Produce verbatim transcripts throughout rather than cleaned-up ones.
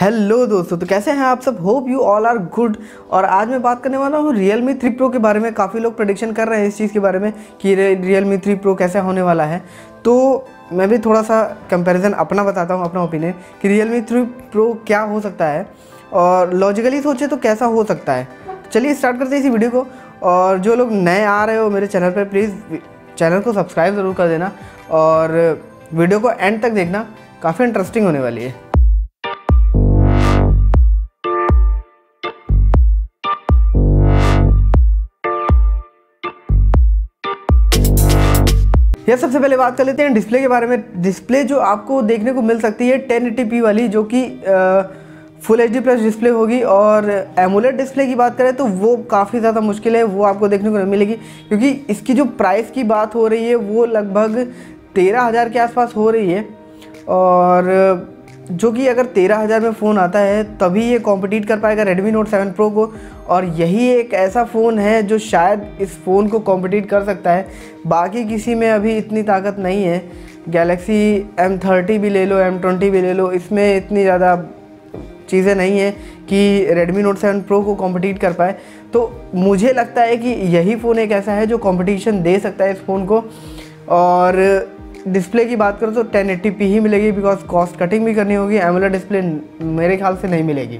Hello दोस्तों, तो कैसे हैं आप सब? Hope you all are good. और आज मैं बात करने वाला हूँ Realme थ्री Pro के बारे में। काफ़ी लोग प्रेडिक्शन कर रहे हैं इस चीज़ के बारे में कि Realme थ्री Pro कैसा होने वाला है। तो मैं भी थोड़ा सा कंपैरिजन अपना बताता हूँ, अपना ओपिनियन कि Realme थ्री Pro क्या हो सकता है और लॉजिकली सोचे तो कैसा हो सकता है। चलिए स्टार्ट करते हैं इसी वीडियो को। और जो लोग नए आ रहे हो मेरे चैनल पर, प्लीज़ चैनल को सब्सक्राइब ज़रूर कर देना और वीडियो को एंड तक देखना, काफ़ी इंटरेस्टिंग होने वाली है। यह सबसे पहले बात कर लेते हैं डिस्प्ले के बारे में। डिस्प्ले जो आपको देखने को मिल सकती है टेन एटी पी वाली, जो कि full H D plus display होगी। और एमोलेड डिस्प्ले की बात करें तो वो काफ़ी ज़्यादा मुश्किल है, वो आपको देखने को नहीं मिलेगी, क्योंकि इसकी जो प्राइस की बात हो रही है वो लगभग तेरह हज़ार के आसपास हो रही है। और जो कि अगर तेरह हज़ार में फ़ोन आता है तभी ये कॉम्पिटिट कर पाएगा Redmi Note सेवन Pro को। और यही एक ऐसा फ़ोन है जो शायद इस फ़ोन को कॉम्पिटिट कर सकता है, बाकी किसी में अभी इतनी ताकत नहीं है। गैलेक्सी एम थर्टी भी ले लो, एम ट्वेंटी भी ले लो, इसमें इतनी ज़्यादा चीज़ें नहीं है कि Redmi Note सेवन Pro को कॉम्पिटिट कर पाए। तो मुझे लगता है कि यही फ़ोन एक ऐसा है जो कॉम्पिटिशन दे सकता है इस फ़ोन को। और डिस्प्ले की बात करो तो टेन एटी पी ही मिलेगी, बिकॉज कॉस्ट कटिंग भी करनी होगी, एमोलेड डिस्प्ले मेरे ख्याल से नहीं मिलेगी।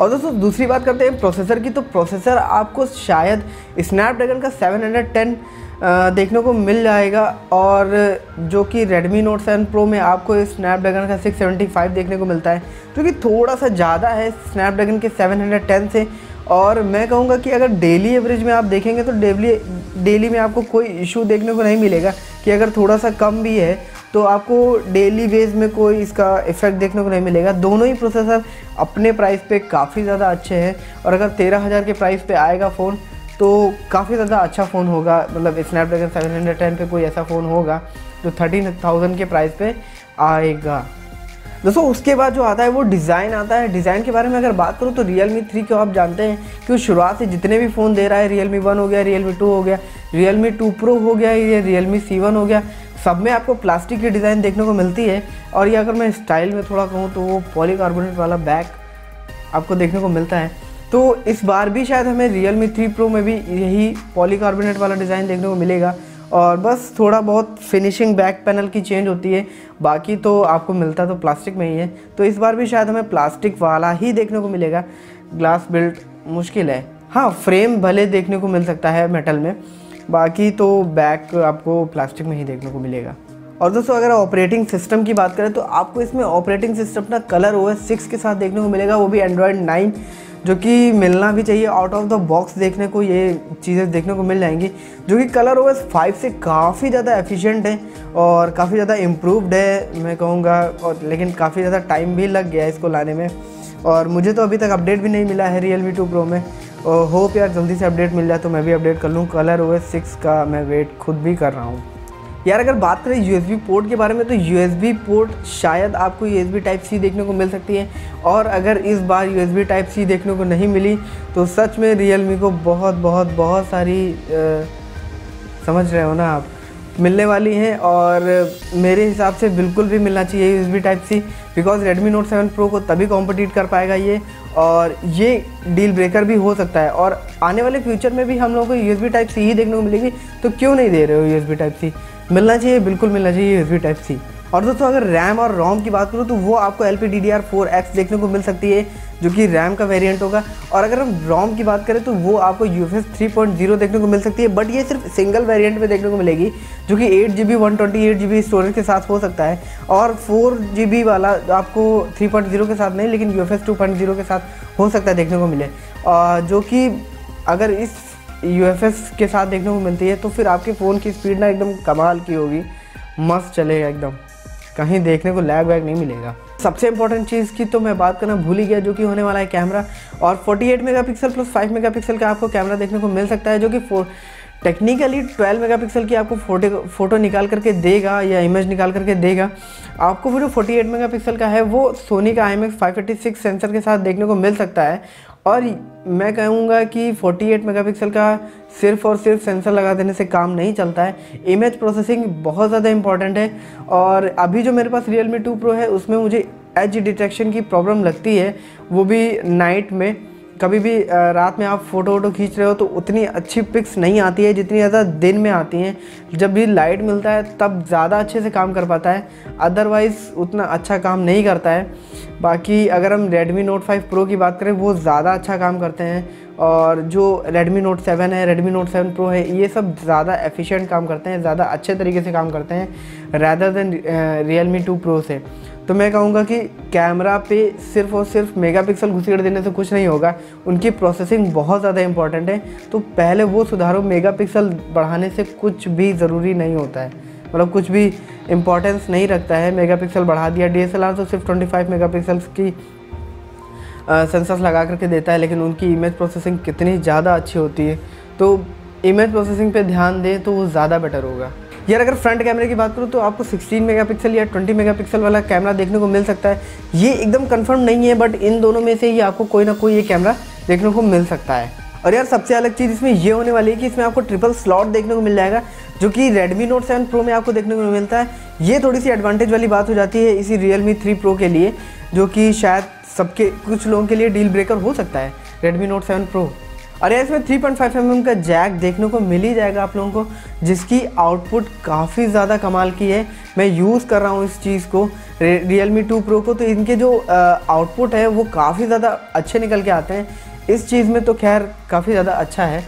और दोस्तों दूसरी बात करते हैं प्रोसेसर की। तो प्रोसेसर आपको शायद स्नैपड्रैगन का सेवन हंड्रेड टेन देखने को मिल जाएगा, और जो कि Redmi Note सेवन Pro में आपको स्नैपड्रैगन का सिक्स सेवेंटी फाइव देखने को मिलता है, जो कि थोड़ा सा ज़्यादा है स्नैपड्रैगन के सेवन हंड्रेड टेन से। और मैं कहूँगा कि अगर डेली एवरेज में आप देखेंगे तो डेली डेली में आपको कोई इशू देखने को नहीं मिलेगा कि अगर थोड़ा सा कम भी है तो आपको डेली बेस में कोई इसका इफ़ेक्ट देखने को नहीं मिलेगा। दोनों ही प्रोसेसर अपने प्राइस पे काफ़ी ज़्यादा अच्छे हैं, और अगर तेरह हज़ार के प्राइस पे आएगा फ़ोन तो काफ़ी ज़्यादा अच्छा फ़ोन होगा। मतलब स्नैपड्रैगन सेवन हंड्रेड टेन पे कोई ऐसा फ़ोन होगा जो थर्टीन थाउजेंड के प्राइस पे आएगा। दोस्तों उसके बाद जो आता है वो डिज़ाइन आता है। डिज़ाइन के बारे में अगर बात करूँ तो Realme थ्री को आप जानते हैं कि शुरुआत से जितने भी फ़ोन दे रहा है, Realme वन हो गया, Realme टू हो गया, Realme टू Pro हो गया, ये Realme सी वन हो गया, सब में आपको प्लास्टिक की डिज़ाइन देखने को मिलती है। और ये अगर मैं स्टाइल में थोड़ा कहूँ तो वो पॉलीकार्बोनेट वाला बैक आपको देखने को मिलता है। तो इस बार भी शायद हमें Realme थ्री Pro में भी यही पॉलीकार्बोनेट वाला डिज़ाइन देखने को मिलेगा, और बस थोड़ा बहुत फिनिशिंग बैक पैनल की चेंज होती है, बाकी तो आपको मिलता तो प्लास्टिक में ही है। तो इस बार भी शायद हमें प्लास्टिक वाला ही देखने को मिलेगा, ग्लास बिल्ड मुश्किल है। हाँ, फ्रेम भले देखने को मिल सकता है मेटल में, बाकी तो बैक आपको प्लास्टिक में ही देखने को मिलेगा। और दोस्तों अगर ऑपरेटिंग सिस्टम की बात करें तो आपको इसमें ऑपरेटिंग सिस्टम ना ColorOS सिक्स के साथ देखने को मिलेगा, वो भी एंड्रॉयड नाइन, जो कि मिलना भी चाहिए। आउट ऑफ द बॉक्स देखने को ये चीज़ें देखने को मिल जाएंगी, जो कि ColorOS फाइव से काफ़ी ज़्यादा एफिशिएंट है और काफ़ी ज़्यादा इम्प्रूव्ड है मैं कहूँगा। और लेकिन काफ़ी ज़्यादा टाइम भी लग गया इसको लाने में, और मुझे तो अभी तक अपडेट भी नहीं मिला है Realme टू Pro में। और होप यार जल्दी से अपडेट मिल जाए तो मैं भी अपडेट कर लूँ। ColorOS सिक्स का मैं वेट खुद भी कर रहा हूँ यार। अगर बात करें यूएसबी पोर्ट के बारे में तो यूएसबी पोर्ट शायद आपको यूएसबी टाइप सी देखने को मिल सकती है। और अगर इस बार यूएसबी टाइप सी देखने को नहीं मिली तो सच में Realme को बहुत बहुत बहुत सारी आ, समझ रहे हो ना आप, मिलने वाली हैं। और मेरे हिसाब से बिल्कुल भी मिलना चाहिए USB type C, because Redmi Note seven Pro को तभी कॉम्पिटिट कर पाएगा ये, और ये डील ब्रेकर भी हो सकता है। और आने वाले फ्यूचर में भी हम लोगों को यूएसबी टाइप सी ही देखने को मिलेगी, तो क्यों नहीं दे रहे हो? यूएसबी टाइप सी मिलना चाहिए, बिल्कुल मिलना चाहिए यूएसबी टाइप सी। और दोस्तों अगर रैम और रोम की बात करूँ तो वो आपको L P D D R four X देखने को मिल सकती है, जो कि रैम का वेरिएंट होगा। और अगर हम रोम की बात करें तो वो आपको U F S three point zero देखने को मिल सकती है, बट ये सिर्फ सिंगल वेरिएंट में देखने को मिलेगी, जो कि eight G B one twenty eight G B storage के साथ हो सकता है। और फोर जी बी वाला आपको थ्री पॉइंट ज़ीरो के साथ नहीं, लेकिन U F S two point zero के साथ हो सकता है देखने को मिले, जो कि अगर इस यू एफ एस के साथ देखने को मिलती है तो फिर आपके फ़ोन की स्पीड ना एकदम कमाल की होगी, मस्त चलेगा एकदम, कहीं देखने को लैग वैग नहीं मिलेगा। सबसे इंपॉर्टेंट चीज़ की तो मैं बात करना भूल ही गया, जो कि होने वाला है कैमरा। और forty eight megapixel plus five megapixel का आपको कैमरा देखने को मिल सकता है, जो कि टेक्निकली ट्वेल्व मेगापिक्सल की आपको फोटो फोटो निकाल करके देगा या इमेज निकाल करके देगा। आपको वो जो फोर्टी एट मेगापिक्सल का है वो सोनी का I M X five eight six sensor के साथ देखने को मिल सकता है। और मैं कहूँगा कि फोर्टी एट मेगापिक्सल का सिर्फ और सिर्फ सेंसर लगा देने से काम नहीं चलता है, इमेज प्रोसेसिंग बहुत ज़्यादा इंपॉर्टेंट है। और अभी जो मेरे पास Realme टू Pro है उसमें मुझे एज डिटेक्शन की प्रॉब्लम लगती है, वो भी नाइट में। कभी भी रात में आप फ़ोटो वोटो खींच रहे हो तो उतनी अच्छी पिक्स नहीं आती है जितनी ज़्यादा दिन में आती हैं। जब भी लाइट मिलता है तब ज़्यादा अच्छे से काम कर पाता है, अदरवाइज़ उतना अच्छा काम नहीं करता है। बाकी अगर हम Redmi Note फाइव Pro की बात करें, वो ज़्यादा अच्छा काम करते हैं, और जो Redmi Note सेवन है, Redmi Note सेवन Pro है, ये सब ज़्यादा एफिशिएंट काम करते हैं, ज़्यादा अच्छे तरीके से काम करते हैं rather than Realme two Pro से। तो मैं कहूँगा कि कैमरा पे सिर्फ और सिर्फ मेगापिक्सल घुसेड़ देने से कुछ नहीं होगा, उनकी प्रोसेसिंग बहुत ज़्यादा इंपॉर्टेंट है। तो पहले वो सुधारो, मेगापिक्सल बढ़ाने से कुछ भी ज़रूरी नहीं होता है, मतलब कुछ भी इम्पोर्टेंस नहीं रखता है। मेगापिक्सल बढ़ा दिया, डीएसएलआर तो सिर्फ पच्चीस मेगापिक्सल्स की सेंसर्स लगा करके देता है, लेकिन उनकी इमेज प्रोसेसिंग कितनी ज़्यादा अच्छी होती है। तो इमेज प्रोसेसिंग पर ध्यान दें तो वो ज़्यादा बेटर होगा। यार अगर फ्रंट कैमरे की बात करूँ तो आपको सोलह मेगापिक्सल या बीस मेगापिक्सल वाला कैमरा देखने को मिल सकता है, ये एकदम कंफर्म नहीं है, बट इन दोनों में से ही आपको कोई ना कोई ये कैमरा देखने को मिल सकता है। और यार सबसे अलग चीज़ इसमें ये होने वाली है कि इसमें आपको ट्रिपल स्लॉट देखने को मिल जाएगा, जो कि Redmi Note सेवन Pro में आपको देखने को मिलता है। ये थोड़ी सी एडवांटेज वाली बात हो जाती है इसी Realme थ्री Pro के लिए, जो कि शायद सबके कुछ लोगों के लिए डील ब्रेकर हो सकता है Redmi Note सेवन Pro। और यार इसमें three point five M M का जैक देखने को मिल ही जाएगा आप लोगों को, जिसकी आउटपुट काफ़ी ज़्यादा कमाल की है। मैं यूज़ कर रहा हूँ इस चीज़ को Realme टू Pro को, तो इनके जो आउटपुट है वो काफ़ी ज़्यादा अच्छे निकल के आते हैं। इस चीज़ में तो खैर काफ़ी ज़्यादा अच्छा है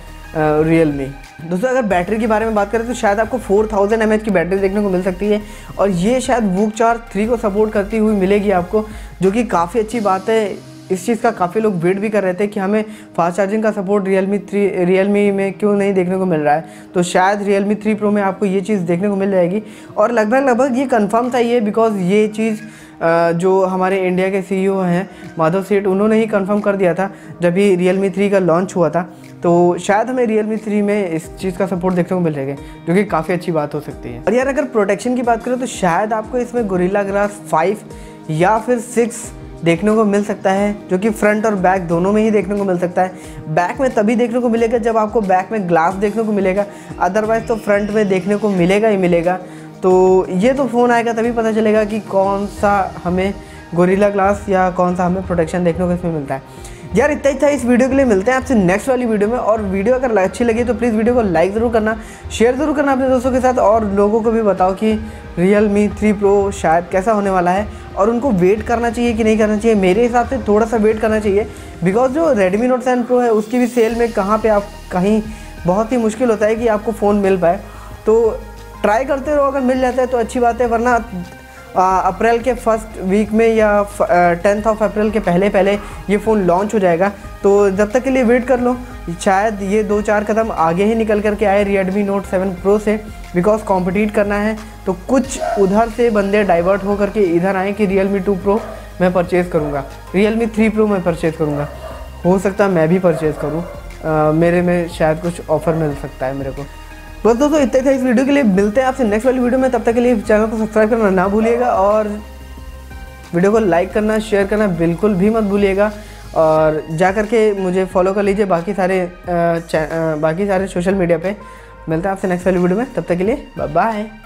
Realme। दोस्तों अगर बैटरी के बारे में बात करें तो शायद आपको चार हज़ार एम एच की बैटरी देखने को मिल सकती है, और ये शायद VOOC फोर पॉइंट थ्री को सपोर्ट करती हुई मिलेगी आपको, जो कि काफ़ी अच्छी बात है। इस चीज़ का काफ़ी लोग वेट भी कर रहे थे कि हमें फास्ट चार्जिंग का सपोर्ट Realme थ्री Realme में क्यों नहीं देखने को मिल रहा है, तो शायद Realme थ्री Pro में आपको ये चीज़ देखने को मिल जाएगी। और लगभग लगभग ये कंफर्म था ये, बिकॉज़ ये चीज़ जो हमारे इंडिया के सीईओ हैं माधव सेठ, उन्होंने ही कंफर्म कर दिया था जब भी Realme थ्री का लॉन्च हुआ था। तो शायद हमें Realme थ्री में इस चीज़ का सपोर्ट देखने को मिल जाएगा, जो कि काफ़ी अच्छी बात हो सकती है। और यार अगर प्रोटेक्शन की बात करें तो शायद आपको इसमें Gorilla Glass फाइव या फिर सिक्स देखने को मिल सकता है, जो कि फ्रंट और बैक दोनों में ही देखने को मिल सकता है। बैक में तभी देखने को मिलेगा जब आपको बैक में ग्लास देखने को मिलेगा, अदरवाइज़ तो फ्रंट में देखने को मिलेगा ही मिलेगा। तो ये तो फ़ोन आएगा तभी पता चलेगा कि कौन सा हमें Gorilla Glass या कौन सा हमें प्रोटेक्शन देखने को इसमें मिलता है। यार इतना ही था इस वीडियो के लिए, मिलते हैं आपसे नेक्स्ट वाली वीडियो में। और वीडियो अगर अच्छी लगी तो प्लीज़ वीडियो को लाइक ज़रूर करना, शेयर ज़रूर करना अपने दोस्तों के साथ, और लोगों को भी बताओ कि Realme थ्री Pro शायद कैसा होने वाला है, और उनको वेट करना चाहिए कि नहीं करना चाहिए। मेरे हिसाब से थोड़ा सा वेट करना चाहिए, बिकॉज जो Redmi Note सेवन Pro है उसकी भी सेल में कहाँ पर आप कहीं बहुत ही मुश्किल होता है कि आपको फ़ोन मिल पाए। तो ट्राई करते रहो, अगर मिल जाता है तो अच्छी बात है, वरना अप्रैल के फर्स्ट वीक में या टेंथ ऑफ अप्रैल के पहले पहले ये फ़ोन लॉन्च हो जाएगा। तो जब तक के लिए वेट कर लो, शायद ये दो चार कदम आगे ही निकल करके आए Redmi Note सेवन Pro से, बिकॉज़ कॉम्पिटिट करना है तो कुछ उधर से बंदे डाइवर्ट होकर के इधर आए कि Realme टू Pro मैं परचेज़ करूँगा, Realme थ्री Pro मैं परचेज़ करूँगा, हो सकता है मैं भी परचेज़ करूँ, मेरे में शायद कुछ ऑफ़र मिल सकता है मेरे को। बस दोस्तों इतना ही था इस वीडियो के लिए, मिलते हैं आपसे नेक्स्ट वाली वीडियो में। तब तक के लिए चैनल को सब्सक्राइब करना ना भूलिएगा, और वीडियो को लाइक करना, शेयर करना बिल्कुल भी मत भूलिएगा, और जा करके मुझे फॉलो कर लीजिए बाकी सारे आ, आ, बाकी सारे सोशल मीडिया पे। मिलते हैं आपसे नेक्स्ट वाली वीडियो में, तब तक के लिए बाय बाय।